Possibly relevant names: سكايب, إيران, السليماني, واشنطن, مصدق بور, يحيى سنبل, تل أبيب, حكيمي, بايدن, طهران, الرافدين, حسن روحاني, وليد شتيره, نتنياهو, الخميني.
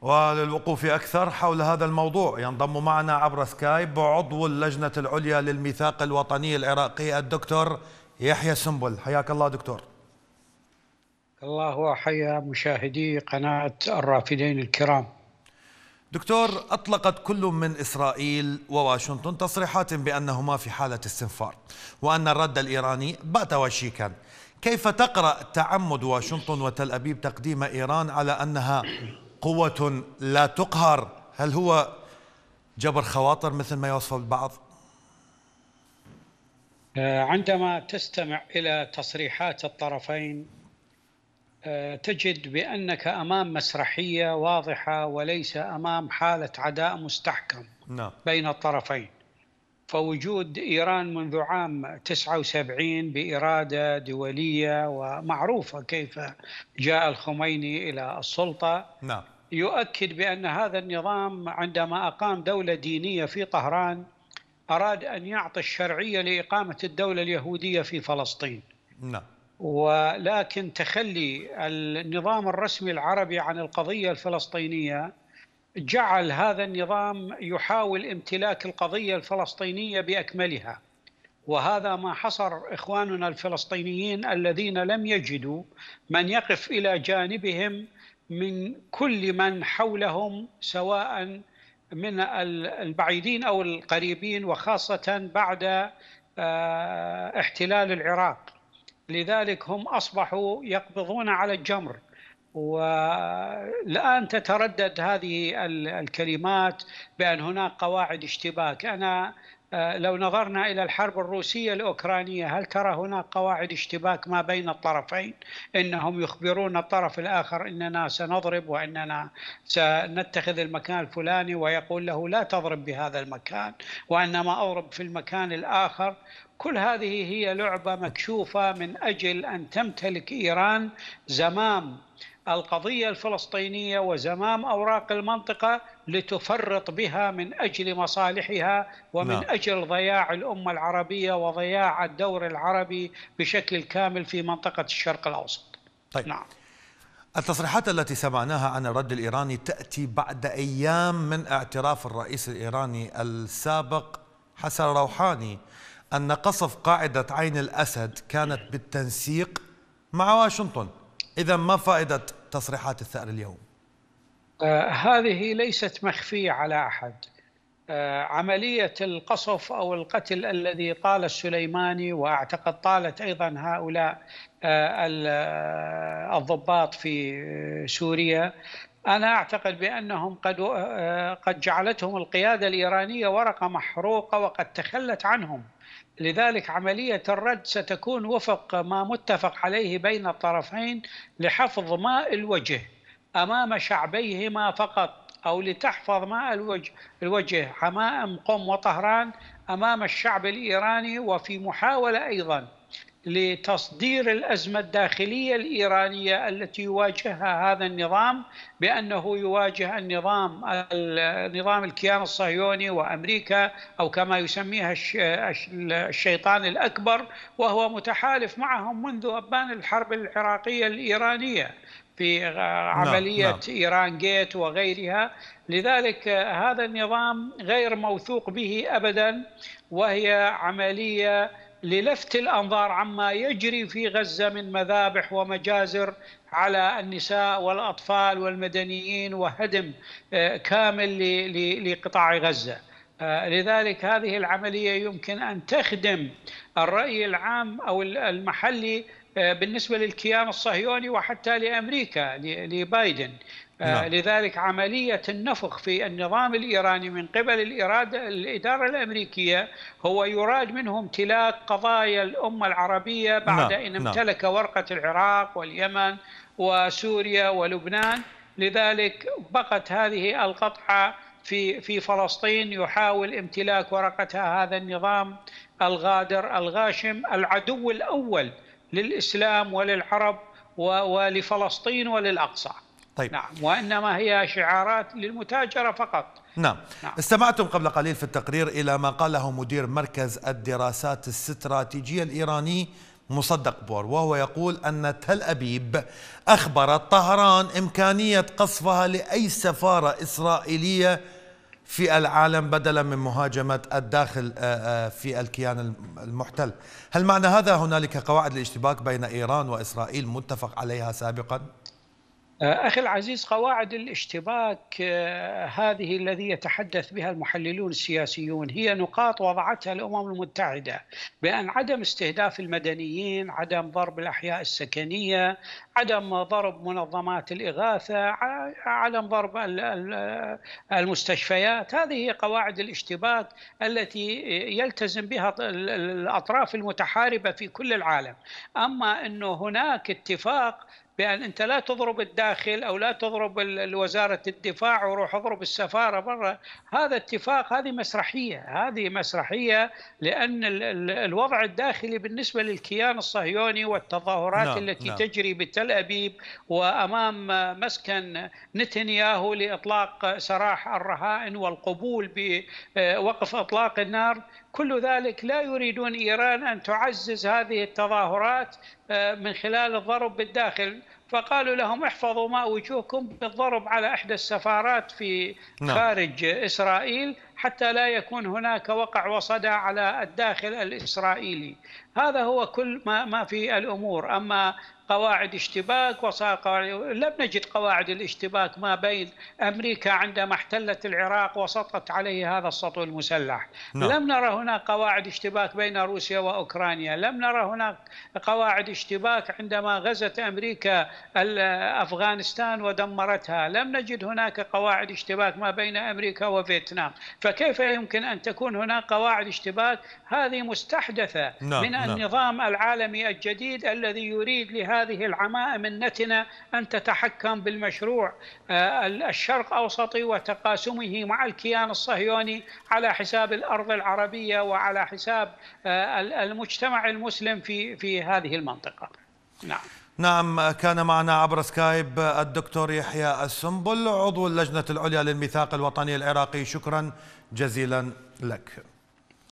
وللوقوف أكثر حول هذا الموضوع ينضم معنا عبر سكايب عضو اللجنة العليا للميثاق الوطني العراقي الدكتور يحيى سنبل. حياك الله دكتور. الله وحيا مشاهدي قناة الرافدين الكرام. دكتور، أطلقت كل من إسرائيل وواشنطن تصريحات بأنهما في حالة استنفار وأن الرد الإيراني بات وشيكا. كيف تقرأ تعمد واشنطن وتل أبيب تقديم إيران على أنها قوة لا تقهر؟ هل هو جبر خواطر مثل ما يوصف البعض؟ عندما تستمع إلى تصريحات الطرفين تجد بأنك أمام مسرحية واضحة وليس أمام حالة عداء مستحكم بين الطرفين. فوجود إيران منذ عام 79 بإرادة دولية ومعروفة كيف جاء الخميني إلى السلطة يؤكد بأن هذا النظام عندما أقام دولة دينية في طهران أراد أن يعطي الشرعية لإقامة الدولة اليهودية في فلسطين. ولكن تخلي النظام الرسمي العربي عن القضية الفلسطينية جعل هذا النظام يحاول امتلاك القضية الفلسطينية بأكملها، وهذا ما حصر إخواننا الفلسطينيين الذين لم يجدوا من يقف إلى جانبهم من كل من حولهم سواء من البعيدين أو القريبين، وخاصة بعد احتلال العراق. لذلك هم أصبحوا يقبضون على الجمر، والآن تتردد هذه الكلمات بأن هناك قواعد اشتباك. أنا لو نظرنا إلى الحرب الروسية الأوكرانية هل ترى هناك قواعد اشتباك ما بين الطرفين؟ إنهم يخبرون الطرف الآخر إننا سنضرب وإننا سنتخذ المكان الفلاني ويقول له لا تضرب بهذا المكان وإنما أضرب في المكان الآخر. كل هذه هي لعبة مكشوفة من أجل أن تمتلك إيران زمام القضية الفلسطينية وزمام أوراق المنطقة لتفرط بها من أجل مصالحها ومن أجل ضياع الأمة العربية وضياع الدور العربي بشكل كامل في منطقة الشرق الأوسط. طيب. التصريحات التي سمعناها عن الرد الإيراني تأتي بعد أيام من اعتراف الرئيس الإيراني السابق حسن روحاني أن قصف قاعدة عين الأسد كانت بالتنسيق مع واشنطن. إذا ما فائدة تصريحات الثأر اليوم؟ هذه ليست مخفية على أحد. عملية القصف أو القتل الذي طال السليماني وأعتقد طالت أيضا هؤلاء الضباط في سوريا، أنا أعتقد بأنهم قد جعلتهم القيادة الإيرانية ورقة محروقة وقد تخلت عنهم. لذلك عملية الرد ستكون وفق ما متفق عليه بين الطرفين لحفظ ماء الوجه أمام شعبيهما فقط، أو لتحفظ ماء الوجه حمائم قم وطهران أمام الشعب الإيراني، وفي محاولة أيضا لتصدير الأزمة الداخلية الإيرانية التي يواجهها هذا النظام بأنه يواجه النظام الكيان الصهيوني وأمريكا أو كما يسميها الشيطان الأكبر، وهو متحالف معهم منذ أبان الحرب العراقية الإيرانية في عملية إيران جيت وغيرها. لذلك هذا النظام غير موثوق به أبدا، وهي عملية للفت الأنظار عما يجري في غزة من مذابح ومجازر على النساء والأطفال والمدنيين وهدم كامل لقطاع غزة. لذلك هذه العملية يمكن أن تخدم الرأي العام أو المحلي بالنسبة للكيان الصهيوني وحتى لأمريكا لبايدن. لذلك عملية النفخ في النظام الإيراني من قبل الإدارة الأمريكية هو يراد منه امتلاك قضايا الأمة العربية بعد أن امتلك ورقة العراق واليمن وسوريا ولبنان. لذلك بقت هذه القطعة في فلسطين يحاول امتلاك ورقتها هذا النظام الغادر الغاشم، العدو الأول للإسلام وللعرب ولفلسطين وللأقصى. طيب. وإنما هي شعارات للمتاجرة فقط. استمعتم قبل قليل في التقرير إلى ما قاله مدير مركز الدراسات الاستراتيجية الإيراني مصدق بور وهو يقول أن تل أبيب أخبرت طهران إمكانية قصفها لأي سفارة إسرائيلية في العالم بدلا من مهاجمة الداخل في الكيان المحتل. هل معنى هذا هنالك قواعد الاشتباك بين إيران وإسرائيل متفق عليها سابقا؟ أخي العزيز، قواعد الاشتباك هذه الذي يتحدث بها المحللون السياسيون هي نقاط وضعتها الأمم المتحدة، بأن عدم استهداف المدنيين، عدم ضرب الأحياء السكنية، عدم ضرب منظمات الإغاثة، عدم ضرب المستشفيات، هذه هي قواعد الاشتباك التي يلتزم بها الأطراف المتحاربة في كل العالم. أما أنه هناك اتفاق بأن أنت لا تضرب الداخل أو لا تضرب وزارة الدفاع وروح اضرب السفارة برا، هذا اتفاق، هذه مسرحية، لأن الوضع الداخلي بالنسبة للكيان الصهيوني والتظاهرات التي تجري بتل أبيب وأمام مسكن نتنياهو لإطلاق سراح الرهائن والقبول بوقف إطلاق النار، كل ذلك لا يريدون إيران أن تعزز هذه التظاهرات من خلال الضرب بالداخل، فقالوا لهم احفظوا ما وجوهكم بالضرب على إحدى السفارات في خارج إسرائيل حتى لا يكون هناك وقع وصدى على الداخل الإسرائيلي. هذا هو كل ما في الأمور. أما قواعد اشتباك لم نجد قواعد الاشتباك ما بين أمريكا عندما احتلت العراق وسطت عليه هذا السطو المسلح، لم نرى هناك قواعد اشتباك بين روسيا وأوكرانيا، لم نرى هناك قواعد اشتباك عندما غزت أمريكا أفغانستان ودمرتها، لم نجد هناك قواعد اشتباك ما بين أمريكا وفيتنام، فكيف يمكن أن تكون هناك قواعد اشتباك؟ هذه مستحدثة من النظام العالمي الجديد الذي يريد لهذه العمائم النتنة أن تتحكم بالمشروع الشرق أوسطي وتقاسمه مع الكيان الصهيوني على حساب الأرض العربية وعلى حساب المجتمع المسلم في هذه المنطقة. نعم، كان معنا عبر سكايب الدكتور يحيى سنبل عضو اللجنة العليا للميثاق الوطني العراقي، شكرا جزيلا لك.